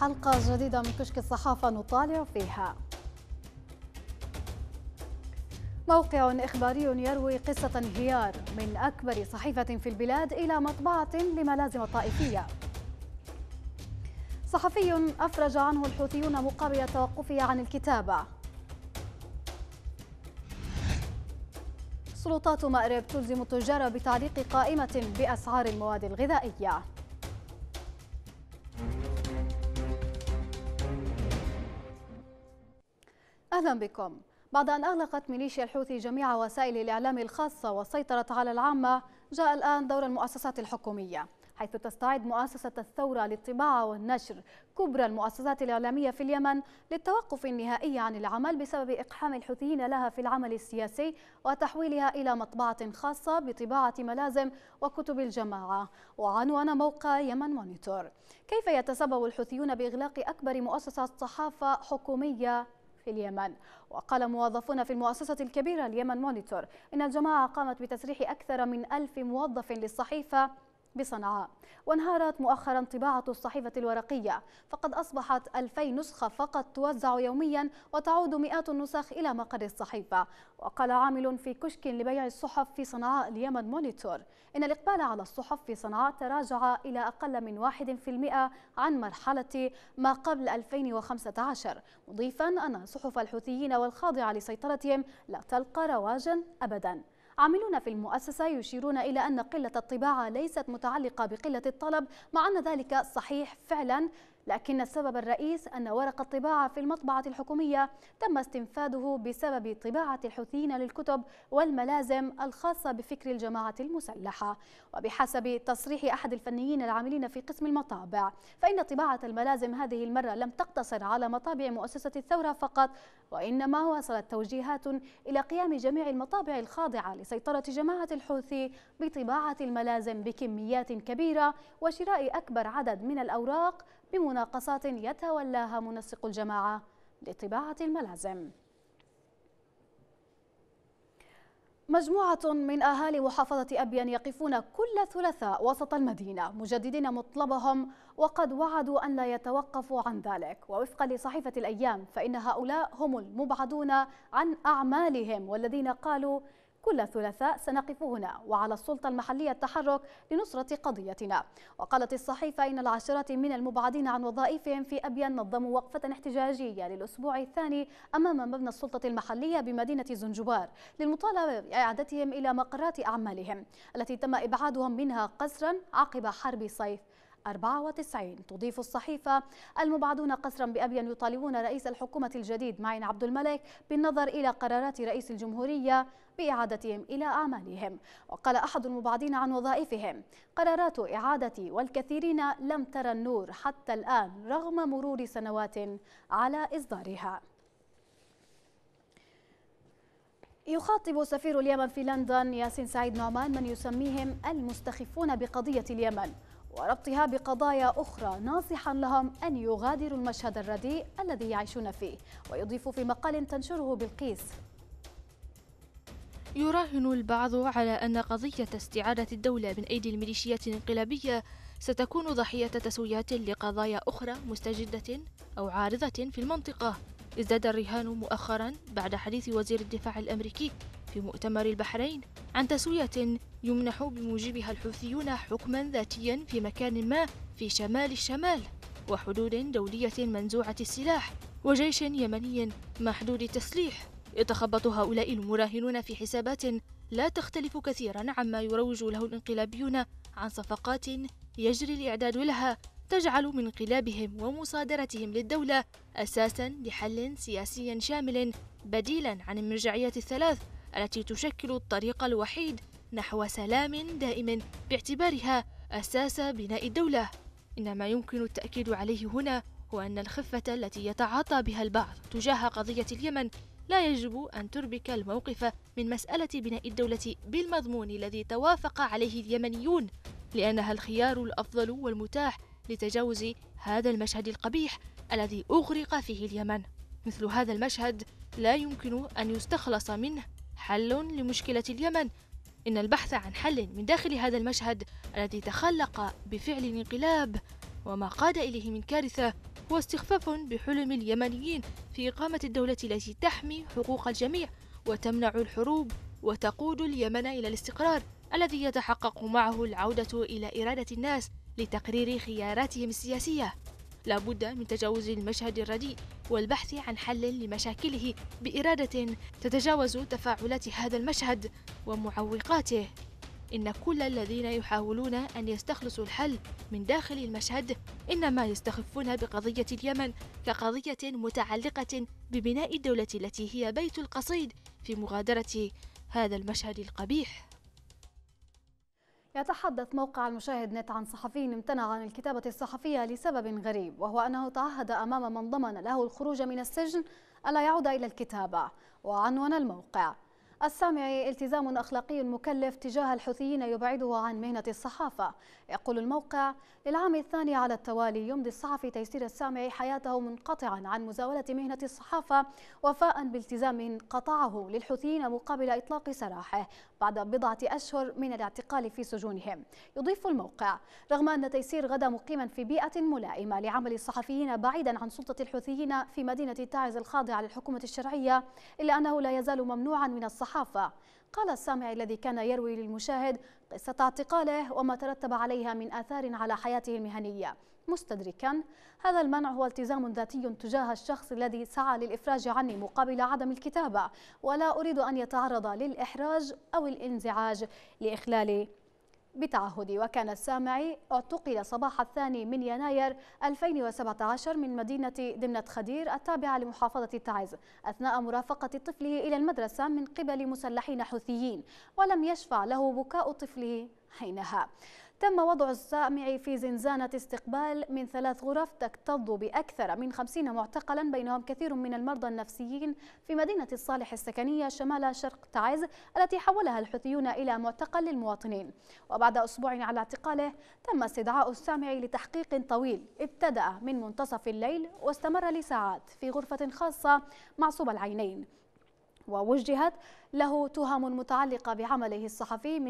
حلقة جديدة من كشك الصحافة نطالع فيها موقع إخباري يروي قصة انهيار من أكبر صحيفة في البلاد إلى مطبعة لملازم طائفية. صحفي أفرج عنه الحوثيون مقابل توقفه عن الكتابة. سلطات مأرب تلزم التجار بتعليق قائمة بأسعار المواد الغذائية. أهلا بكم. بعد أن أغلقت ميليشيا الحوثي جميع وسائل الإعلام الخاصة وسيطرت على العامة، جاء الآن دور المؤسسات الحكومية، حيث تستعد مؤسسة الثورة للطباعة والنشر كبرى المؤسسات الإعلامية في اليمن للتوقف النهائي عن العمل بسبب إقحام الحوثيين لها في العمل السياسي وتحويلها إلى مطبعة خاصة بطباعة ملازم وكتب الجماعة. وعنوان موقع يمن مونيتور: كيف يتسبب الحوثيون بإغلاق أكبر مؤسسة صحافة حكومية في اليمن. وقال موظفون في المؤسسة الكبيرة اليمن مونيتور إن الجماعة قامت بتسريح أكثر من 1000 موظف للصحيفة بصنعاء. وانهارت مؤخرا طباعة الصحيفة الورقية، فقد أصبحت 2000 نسخة فقط توزع يوميا، وتعود مئات النسخ إلى مقر الصحيفة. وقال عامل في كشك لبيع الصحف في صنعاء اليمن مونيتور إن الإقبال على الصحف في صنعاء تراجع إلى أقل من 1% عن مرحلة ما قبل 2015، مضيفا أن صحف الحوثيين والخاضعة لسيطرتهم لا تلقى رواجا أبدا. عاملون في المؤسسة يشيرون إلى أن قلة الطباعة ليست متعلقة بقلة الطلب، مع أن ذلك صحيح فعلا، لكن السبب الرئيس أن ورق الطباعة في المطبعة الحكومية تم استنفاذه بسبب طباعة الحوثيين للكتب والملازم الخاصة بفكر الجماعة المسلحة. وبحسب تصريح أحد الفنيين العاملين في قسم المطابع، فإن طباعة الملازم هذه المرة لم تقتصر على مطابع مؤسسة الثورة فقط، وإنما وصلت توجيهات إلى قيام جميع المطابع الخاضعة لسيطرة جماعة الحوثي بطباعة الملازم بكميات كبيرة وشراء أكبر عدد من الأوراق بمناقصات يتولاها منسق الجماعة لطباعة الملازم. مجموعة من أهالي محافظة أبيان يقفون كل ثلاثاء وسط المدينة مجددين مطلبهم، وقد وعدوا أن لا يتوقفوا عن ذلك. ووفقا لصحيفة الأيام فإن هؤلاء هم المبعدون عن أعمالهم والذين قالوا: كل ثلاثاء سنقف هنا، وعلى السلطة المحلية التحرك لنصرة قضيتنا. وقالت الصحيفة إن العشرات من المبعدين عن وظائفهم في أبيان نظموا وقفة احتجاجية للأسبوع الثاني أمام مبنى السلطة المحلية بمدينة زنجبار للمطالبة بإعادتهم إلى مقرات أعمالهم التي تم إبعادهم منها قسرا عقب حرب صيف 94. تضيف الصحيفة: المبعدون قسرا بأبيان يطالبون رئيس الحكومة الجديد معين عبد الملك بالنظر إلى قرارات رئيس الجمهورية بإعادتهم إلى أعمالهم. وقال أحد المبعدين عن وظائفهم: قرارات إعادتي والكثيرين لم ترى النور حتى الآن رغم مرور سنوات على إصدارها. يخاطب سفير اليمن في لندن ياسين سعيد نعمان من يسميهم المستخفون بقضية اليمن وربطها بقضايا أخرى، ناصحا لهم أن يغادروا المشهد الرديء الذي يعيشون فيه. ويضيف في مقال تنشره بلقيس: يراهن البعض على أن قضية استعادة الدولة من أيدي الميليشيات الانقلابية ستكون ضحية تسويات لقضايا أخرى مستجدة أو عارضة في المنطقة. ازداد الرهان مؤخرا بعد حديث وزير الدفاع الأمريكي في مؤتمر البحرين عن تسوية يمنح بموجبها الحوثيون حكما ذاتيا في مكان ما في شمال الشمال، وحدود دولية منزوعة السلاح، وجيش يمني محدود التسليح. يتخبط هؤلاء المراهنون في حسابات لا تختلف كثيرا عما يروج له الانقلابيون عن صفقات يجري الإعداد لها، تجعل من انقلابهم ومصادرتهم للدولة أساسا لحل سياسي شامل بديلا عن المرجعيات الثلاث التي تشكل الطريق الوحيد نحو سلام دائم باعتبارها أساس بناء الدولة. إن ما يمكن التأكيد عليه هنا هو أن الخفة التي يتعاطى بها البعض تجاه قضية اليمن لا يجب أن تربك الموقف من مسألة بناء الدولة بالمضمون الذي توافق عليه اليمنيون، لأنها الخيار الأفضل والمتاح لتجاوز هذا المشهد القبيح الذي أغرق فيه اليمن. مثل هذا المشهد لا يمكن أن يستخلص منه حل لمشكلة اليمن. إن البحث عن حل من داخل هذا المشهد الذي تخلق بفعل الانقلاب وما قاد إليه من كارثة واستخفاف بحلم اليمنيين في إقامة الدولة التي تحمي حقوق الجميع وتمنع الحروب وتقود اليمن إلى الاستقرار الذي يتحقق معه العودة إلى إرادة الناس لتقرير خياراتهم السياسية. لا بد من تجاوز المشهد الرديء والبحث عن حل لمشاكله بإرادة تتجاوز تفاعلات هذا المشهد ومعوقاته. إن كل الذين يحاولون أن يستخلصوا الحل من داخل المشهد إنما يستخفون بقضية اليمن كقضية متعلقة ببناء الدولة التي هي بيت القصيد في مغادرة هذا المشهد القبيح. يتحدث موقع المشاهد نت عن صحفي امتنع عن الكتابة الصحفية لسبب غريب، وهو أنه تعهد أمام من ضمن له الخروج من السجن ألا يعود إلى الكتابة. وعنوان الموقع: السامعي التزام أخلاقي مكلف تجاه الحوثيين يبعده عن مهنة الصحافة. يقول الموقع: للعام الثاني على التوالي يمضي الصحفي تيسير السامعي حياته منقطعا عن مزاولة مهنة الصحافة وفاء بالتزام قطعه للحوثيين مقابل إطلاق سراحه بعد بضعة أشهر من الاعتقال في سجونهم. يضيف الموقع: رغم أن تيسير غدا مقيما في بيئة ملائمة لعمل الصحفيين بعيدا عن سلطة الحوثيين في مدينة تاعز الخاضعة للحكومة الشرعية، إلا أنه لا يزال ممنوعا من الصحافة. قال السامعي الذي كان يروي للمشاهد قصة اعتقاله وما ترتب عليها من آثار على حياته المهنية، مستدركا: هذا المنع هو التزام ذاتي تجاه الشخص الذي سعى للإفراج عني مقابل عدم الكتابة، ولا أريد أن يتعرض للإحراج أو الانزعاج لإخلالي بتعهدي. وكان السامعي اعتقل صباح 2 يناير 2017 من مدينة دمنة خدير التابعة لمحافظة تعز أثناء مرافقة طفله إلى المدرسة من قبل مسلحين حوثيين، ولم يشفع له بكاء طفله حينها. تم وضع السامعي في زنزانة استقبال من 3 غرف تكتظ بأكثر من 50 معتقلا، بينهم كثير من المرضى النفسيين في مدينة الصالح السكنية شمال شرق تعز التي حولها الحوثيون إلى معتقل للمواطنين. وبعد أسبوع على اعتقاله تم استدعاء السامعي لتحقيق طويل ابتدأ من منتصف الليل واستمر لساعات في غرفة خاصة معصوب العينين، ووجهت له تهم متعلقة بعمله الصحفي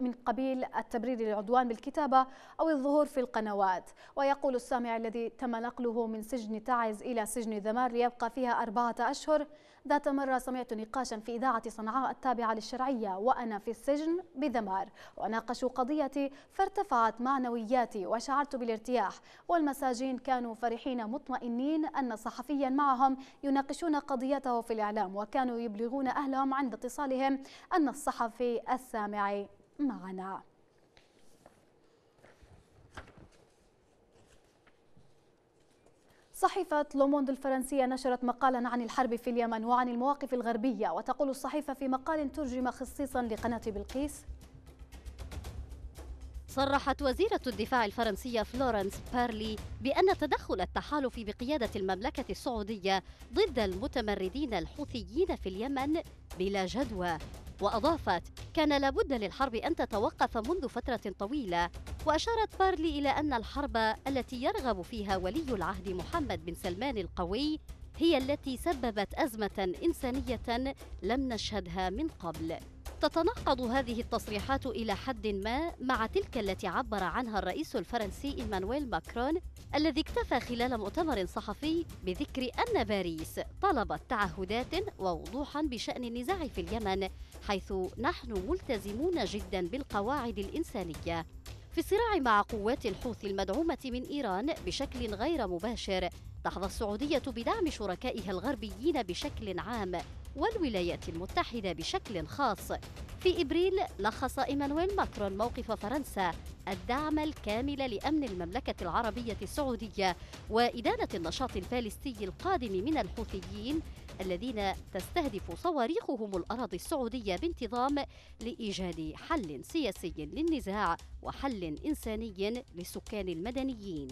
من قبيل التبرير للعدوان بالكتابة أو الظهور في القنوات. ويقول السامع الذي تم نقله من سجن تعز إلى سجن ذمار ليبقى فيها 4 أشهر: ذات مرة سمعت نقاشا في إذاعة صنعاء التابعة للشرعية وأنا في السجن بذمار، وناقشوا قضيتي فارتفعت معنوياتي وشعرت بالارتياح، والمساجين كانوا فرحين مطمئنين أن صحفيا معهم يناقشون قضيته في الإعلام، وكانوا يبلغون أهلهم عند اتصالهم أن الصحفي السامعي معنا. صحيفة لوموند الفرنسية نشرت مقالا عن الحرب في اليمن وعن المواقف الغربية، وتقول الصحيفة في مقال ترجم خصيصا لقناة بلقيس: صرحت وزيرة الدفاع الفرنسية فلورنس بارلي بأن تدخل التحالف بقيادة المملكة السعودية ضد المتمردين الحوثيين في اليمن بلا جدوى. وأضافت: كان لابد للحرب أن تتوقف منذ فترة طويلة. وأشارت بارلي إلى أن الحرب التي يرغب فيها ولي العهد محمد بن سلمان القوي هي التي سببت أزمة إنسانية لم نشهدها من قبل. تتناقض هذه التصريحات إلى حد ما مع تلك التي عبر عنها الرئيس الفرنسي ايمانويل ماكرون الذي اكتفى خلال مؤتمر صحفي بذكر أن باريس طلبت تعهدات ووضوحا بشأن النزاع في اليمن، حيث نحن ملتزمون جدا بالقواعد الإنسانية في الصراع مع قوات الحوثي المدعومة من إيران بشكل غير مباشر. تحظى السعودية بدعم شركائها الغربيين بشكل عام والولايات المتحدة بشكل خاص. في إبريل لخص إيمانويل ماكرون موقف فرنسا: الدعم الكامل لأمن المملكة العربية السعودية وإدانة النشاط الفلسطيني القادم من الحوثيين الذين تستهدف صواريخهم الأراضي السعودية بانتظام لإيجاد حل سياسي للنزاع وحل إنساني للسكان المدنيين.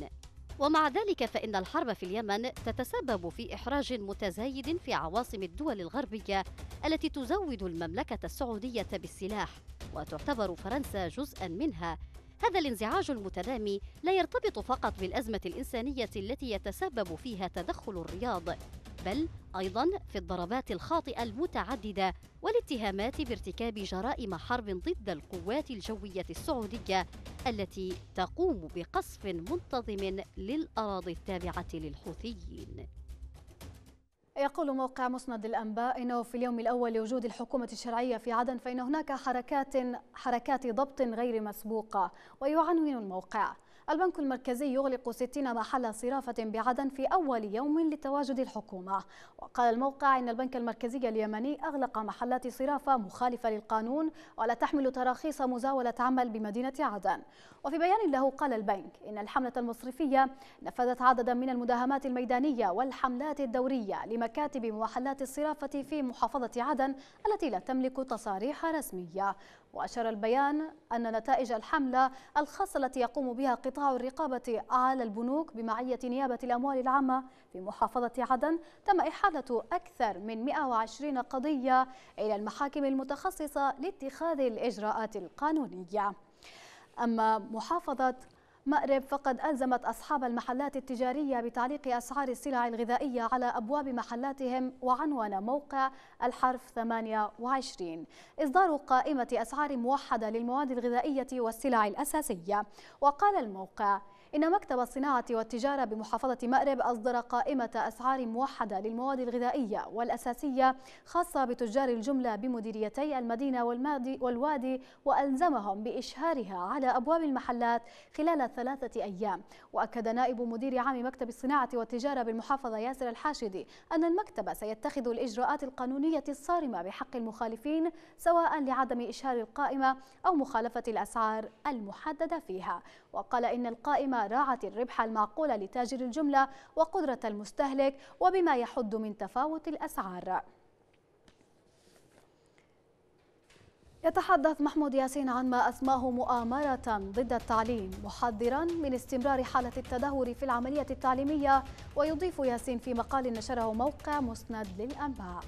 ومع ذلك فإن الحرب في اليمن تتسبب في إحراج متزايد في عواصم الدول الغربية التي تزود المملكة السعودية بالسلاح، وتعتبر فرنسا جزءاً منها. هذا الانزعاج المتنامي لا يرتبط فقط بالأزمة الإنسانية التي يتسبب فيها تدخل الرياض، بل أيضا في الضربات الخاطئة المتعددة والاتهامات بارتكاب جرائم حرب ضد القوات الجوية السعودية التي تقوم بقصف منتظم للأراضي التابعة للحوثيين. يقول موقع مسند الانباء انه في اليوم الاول لوجود الحكومه الشرعيه في عدن فان هناك حركات ضبط غير مسبوقه. ويعنون الموقع: البنك المركزي يغلق 60 محل صرافه بعدن في اول يوم لتواجد الحكومه. وقال الموقع ان البنك المركزي اليمني اغلق محلات صرافه مخالفه للقانون ولا تحمل تراخيص مزاوله عمل بمدينه عدن. وفي بيان له قال البنك ان الحمله المصرفيه نفذت عددا من المداهمات الميدانيه والحملات الدوريه مكاتب ومحلات الصرافة في محافظة عدن التي لا تملك تصاريح رسمية. وأشار البيان أن نتائج الحملة الخاصة التي يقوم بها قطاع الرقابة على البنوك بمعية نيابة الأموال العامة في محافظة عدن تم إحالة أكثر من 120 قضية إلى المحاكم المتخصصة لاتخاذ الإجراءات القانونية. أما محافظة مأرب فقد ألزمت أصحاب المحلات التجارية بتعليق أسعار السلع الغذائية على أبواب محلاتهم. وعنوان موقع الحرف 28: إصدار قائمة أسعار موحدة للمواد الغذائية والسلع الأساسية. وقال الموقع إن مكتب الصناعة والتجارة بمحافظة مأرب أصدر قائمة أسعار موحدة للمواد الغذائية والأساسية خاصة بتجار الجملة بمديريتي المدينة والوادي، وألزمهم بإشهارها على أبواب المحلات خلال 3 أيام. وأكد نائب مدير عام مكتب الصناعة والتجارة بالمحافظة ياسر الحاشدي أن المكتب سيتخذ الإجراءات القانونية الصارمة بحق المخالفين سواء لعدم إشهار القائمة أو مخالفة الأسعار المحددة فيها. وقال إن القائمة راعت الربح المعقول لتاجر الجملة وقدرة المستهلك وبما يحد من تفاوت الأسعار. يتحدث محمود ياسين عن ما أسماه مؤامرة ضد التعليم، محذرا من استمرار حالة التدهور في العملية التعليمية. ويضيف ياسين في مقال نشره موقع مسند للأنباء: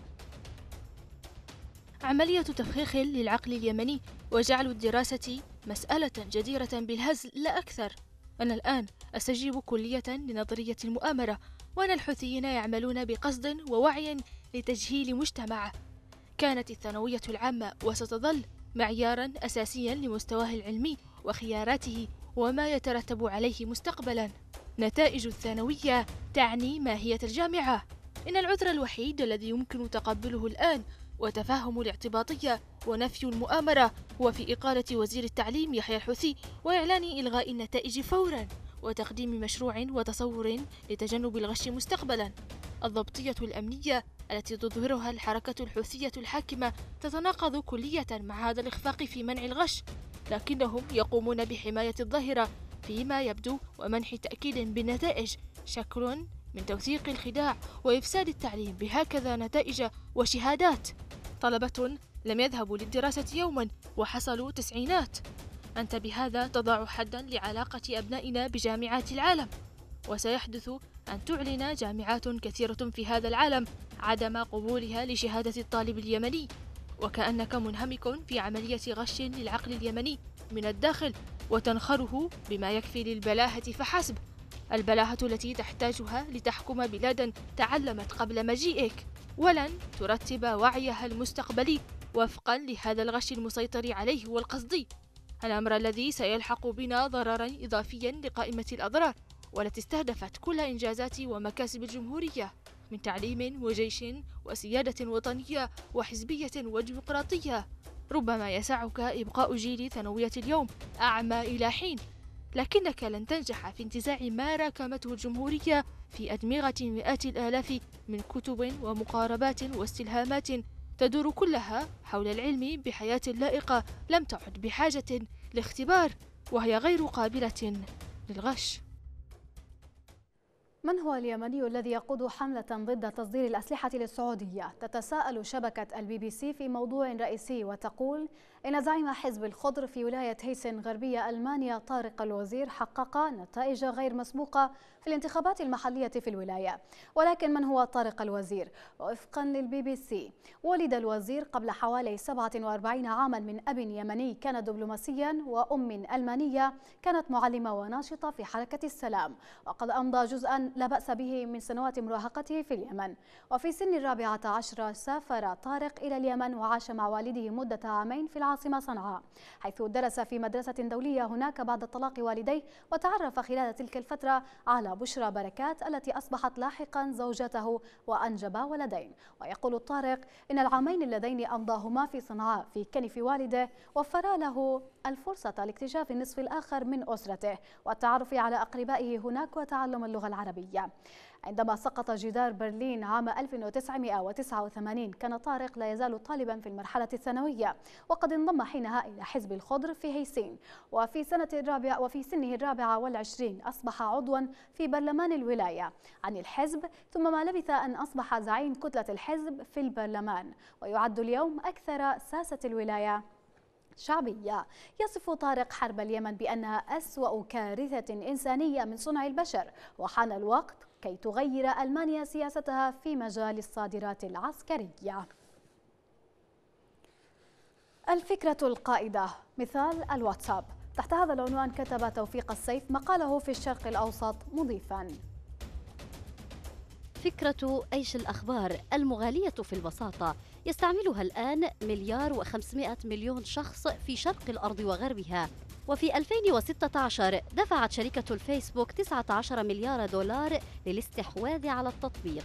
عملية تفخيخ للعقل اليمني وجعل الدراسة مسألة جديرة بالهزل لا أكثر. أنا الآن أستجيب كلية لنظرية المؤامرة، وأن الحوثيين يعملون بقصد ووعي لتجهيل مجتمعه. كانت الثانوية العامة وستظل معياراً أساسياً لمستواه العلمي وخياراته وما يترتب عليه مستقبلاً. نتائج الثانوية تعني ماهية الجامعة. إن العذر الوحيد الذي يمكن تقبله الآن وتفهم الاعتباطية ونفي المؤامرة هو في إقالة وزير التعليم يحيى الحوثي وإعلان إلغاء النتائج فوراً وتقديم مشروع وتصور لتجنب الغش مستقبلاً. الضبطية الأمنية التي تظهرها الحركة الحوثية الحاكمة تتناقض كلياً مع هذا الإخفاق في منع الغش، لكنهم يقومون بحماية الظاهرة فيما يبدو ومنح تأكيد بالنتائج، شكل من توثيق الخداع وإفساد التعليم بهكذا نتائج وشهادات. طلبة لم يذهبوا للدراسة يوما وحصلوا 90. أنت بهذا تضع حدا لعلاقة أبنائنا بجامعات العالم، وسيحدث أن تعلن جامعات كثيرة في هذا العالم عدم قبولها لشهادة الطالب اليمني، وكأنك منهمك في عملية غش للعقل اليمني من الداخل وتنخره بما يكفي للبلاهة فحسب، البلاهة التي تحتاجها لتحكم بلادا تعلمت قبل مجيئك، ولن ترتب وعيها المستقبلي وفقا لهذا الغش المسيطر عليه والقصدي، الأمر الذي سيلحق بنا ضررا إضافيا لقائمة الأضرار والتي استهدفت كل إنجازات ومكاسب الجمهورية من تعليم وجيش وسيادة وطنية وحزبية وديمقراطية. ربما يسعك إبقاء جيل ثانوية اليوم أعمى إلى حين، لكنك لن تنجح في انتزاع ما راكمته الجمهورية في أدمغة مئات الآلاف من كتب ومقاربات واستلهامات تدور كلها حول العلم بحياة لائقة لم تعد بحاجة لاختبار وهي غير قابلة للغش. من هو اليمني الذي يقود حملة ضد تصدير الأسلحة للسعودية؟ تتساءل شبكة BBC في موضوع رئيسي وتقول إن زعيم حزب الخضر في ولاية هيسن غربية ألمانيا طارق الوزير حقق نتائج غير مسبوقة في الانتخابات المحلية في الولاية. ولكن من هو طارق الوزير؟ وفقا للBBC ولد الوزير قبل حوالي 47 عاما من أب يمني كان دبلوماسيا وأم ألمانية كانت معلمة وناشطة في حركة السلام، وقد أمضى جزءا لا بأس به من سنوات مراهقته في اليمن. وفي سن الرابعة عشرة سافر طارق إلى اليمن وعاش مع والده مدة عامين في العاصمة صنعاء، حيث درس في مدرسة دولية هناك بعد طلاق والديه، وتعرف خلال تلك الفترة على بشرة بركات التي أصبحت لاحقا زوجته وأنجب ولدين. ويقول طارق إن العامين اللذين أمضاهما في صنعاء في كنف والده وفرا له الفرصة لاكتشاف النصف الآخر من أسرته والتعرف على أقربائه هناك وتعلم اللغة العربية. عندما سقط جدار برلين عام 1989 كان طارق لا يزال طالبا في المرحلة الثانوية، وقد انضم حينها إلى حزب الخضر في هيسين. وفي سنه الرابعة والعشرين أصبح عضوا في برلمان الولاية عن الحزب، ثم ما لبث أن أصبح زعيم كتلة الحزب في البرلمان، ويعد اليوم أكثر ساسة الولاية شعبية. يصف طارق حرب اليمن بأنها أسوأ كارثة إنسانية من صنع البشر، وحان الوقت كي تغير ألمانيا سياستها في مجال الصادرات العسكرية. الفكرة القائدة، مثال الواتساب. تحت هذا العنوان كتب توفيق السيف مقاله في الشرق الأوسط مضيفاً: فكرة أيش الأخبار المغالية في البساطة يستعملها الآن 1,500,000,000 شخص في شرق الأرض وغربها. وفي 2016 دفعت شركة الفيسبوك 19 مليار دولار للاستحواذ على التطبيق.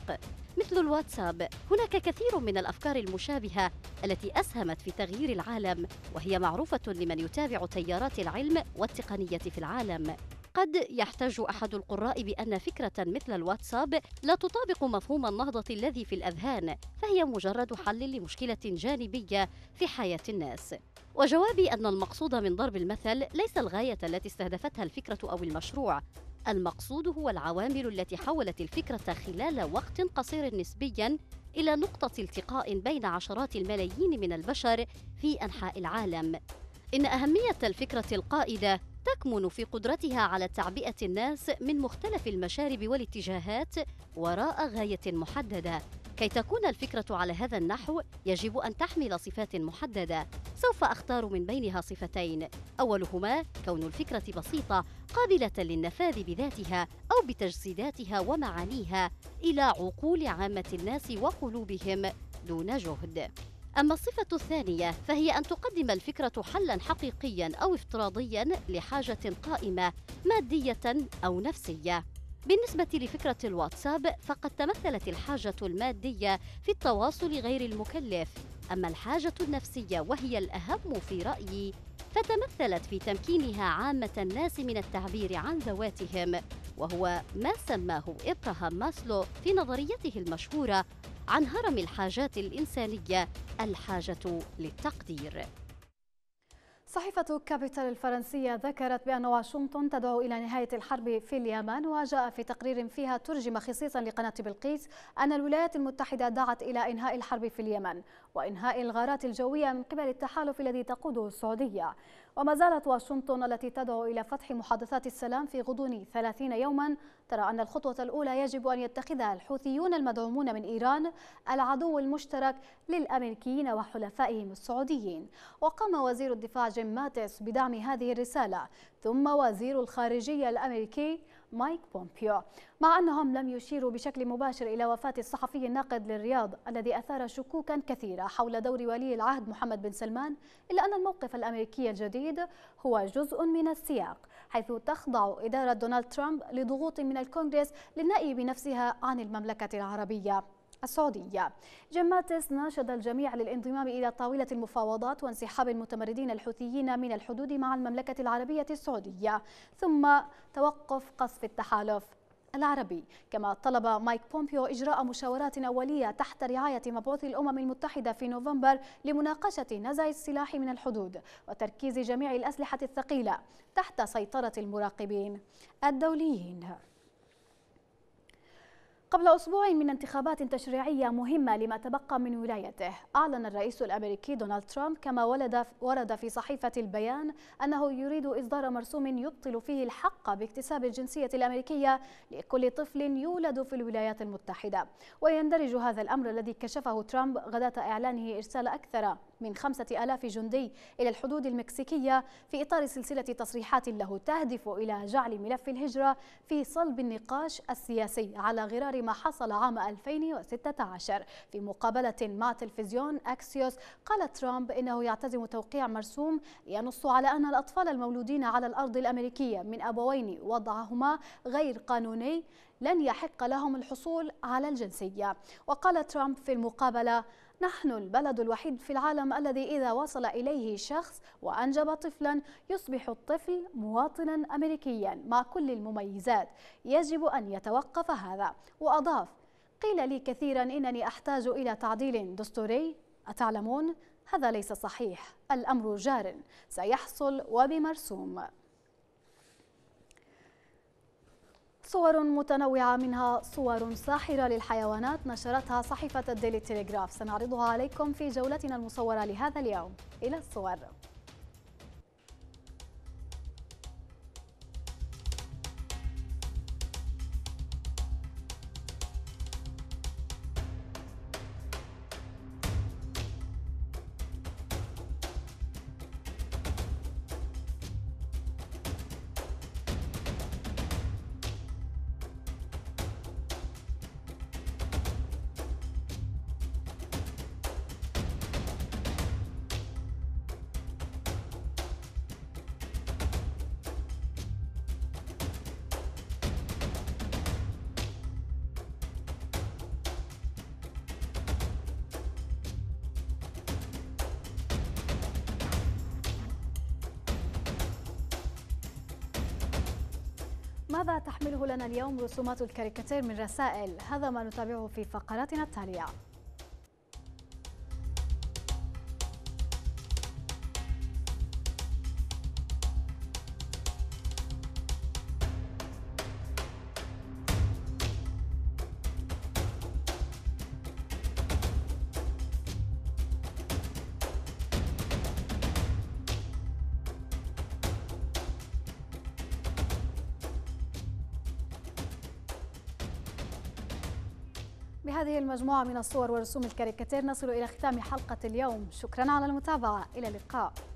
مثل الواتساب هناك كثير من الأفكار المشابهة التي أسهمت في تغيير العالم، وهي معروفة لمن يتابع تيارات العلم والتقنية في العالم. قد يحتج أحد القراء بأن فكرة مثل الواتساب لا تطابق مفهوم النهضة الذي في الأذهان، فهي مجرد حل لمشكلة جانبية في حياة الناس. وجوابي أن المقصود من ضرب المثل ليس الغاية التي استهدفتها الفكرة أو المشروع، المقصود هو العوامل التي حولت الفكرة خلال وقت قصير نسبياً إلى نقطة التقاء بين عشرات الملايين من البشر في أنحاء العالم. إن أهمية الفكرة القائدة تكمن في قدرتها على تعبئة الناس من مختلف المشارب والاتجاهات وراء غاية محددة. كي تكون الفكرة على هذا النحو يجب أن تحمل صفات محددة، سوف أختار من بينها صفتين، أولهما كون الفكرة بسيطة قابلة للنفاذ بذاتها أو بتجسيداتها ومعانيها إلى عقول عامة الناس وقلوبهم دون جهد. أما الصفة الثانية فهي أن تقدم الفكرة حلاً حقيقياً أو افتراضياً لحاجة قائمة مادية أو نفسية. بالنسبة لفكرة الواتساب فقد تمثلت الحاجة المادية في التواصل غير المكلف، أما الحاجة النفسية وهي الأهم في رأيي فتمثلت في تمكينها عامة الناس من التعبير عن ذواتهم، وهو ما سماه إبراهام ماسلو في نظريته المشهورة عن هرم الحاجات الإنسانية، الحاجة للتقدير. صحيفة كابيتال الفرنسية ذكرت بأن واشنطن تدعو إلى نهاية الحرب في اليمن، وجاء في تقرير فيها ترجم خصيصا لقناة بلقيس أن الولايات المتحدة دعت إلى إنهاء الحرب في اليمن وإنهاء الغارات الجوية من قبل التحالف الذي تقوده السعودية. وما زالت واشنطن التي تدعو إلى فتح محادثات السلام في غضون 30 يوما ترى أن الخطوة الأولى يجب أن يتخذها الحوثيون المدعومون من إيران، العدو المشترك للأمريكيين وحلفائهم السعوديين. وقام وزير الدفاع جيم ماتيس بدعم هذه الرسالة، ثم وزير الخارجية الأمريكي مايك بومبيو، مع أنهم لم يشيروا بشكل مباشر إلى وفاة الصحفي الناقد للرياض الذي أثار شكوكا كثيرة حول دور ولي العهد محمد بن سلمان. إلا أن الموقف الأمريكي الجديد هو جزء من السياق، حيث تخضع إدارة دونالد ترامب لضغوط من الكونغرس للنأي بنفسها عن المملكة العربية السعودية. جيم ماتيس ناشد الجميع للانضمام إلى طاولة المفاوضات وانسحاب المتمردين الحوثيين من الحدود مع المملكة العربية السعودية، ثم توقف قصف التحالف العربي. كما طلب مايك بومبيو إجراء مشاورات أولية تحت رعاية مبعوث الأمم المتحدة في نوفمبر لمناقشة نزع السلاح من الحدود وتركيز جميع الأسلحة الثقيلة تحت سيطرة المراقبين الدوليين. قبل أسبوع من انتخابات تشريعية مهمة لما تبقى من ولايته، أعلن الرئيس الأمريكي دونالد ترامب كما ورد في صحيفة البيان أنه يريد إصدار مرسوم يبطل فيه الحق باكتساب الجنسية الأمريكية لكل طفل يولد في الولايات المتحدة. ويندرج هذا الأمر الذي كشفه ترامب غداة إعلانه إرسال أكثر من 5000 جندي إلى الحدود المكسيكية في إطار سلسلة تصريحات له تهدف إلى جعل ملف الهجرة في صلب النقاش السياسي، على غرار ما حصل عام 2016. في مقابلة مع تلفزيون أكسيوس قال ترامب إنه يعتزم توقيع مرسوم ينص على أن الأطفال المولودين على الأرض الأمريكية من أبوين وضعهما غير قانوني لن يحق لهم الحصول على الجنسية. وقال ترامب في المقابلة: نحن البلد الوحيد في العالم الذي إذا وصل إليه شخص وأنجب طفلا يصبح الطفل مواطنا أمريكيا مع كل المميزات، يجب أن يتوقف هذا. وأضاف: قيل لي كثيرا إنني أحتاج إلى تعديل دستوري، أتعلمون؟ هذا ليس صحيح، الأمر جار، سيحصل وبمرسوم. صور متنوعة منها صور ساحرة للحيوانات نشرتها صحيفة الديلي تيليغراف، سنعرضها عليكم في جولتنا المصورة لهذا اليوم. إلى الصور. ماذا تحمله لنا اليوم رسومات الكاريكاتير من رسائل؟ هذا ما نتابعه في فقراتنا التالية. بهذه المجموعة من الصور ورسوم الكاريكاتير نصل إلى ختام حلقة اليوم. شكرا على المتابعة، إلى اللقاء.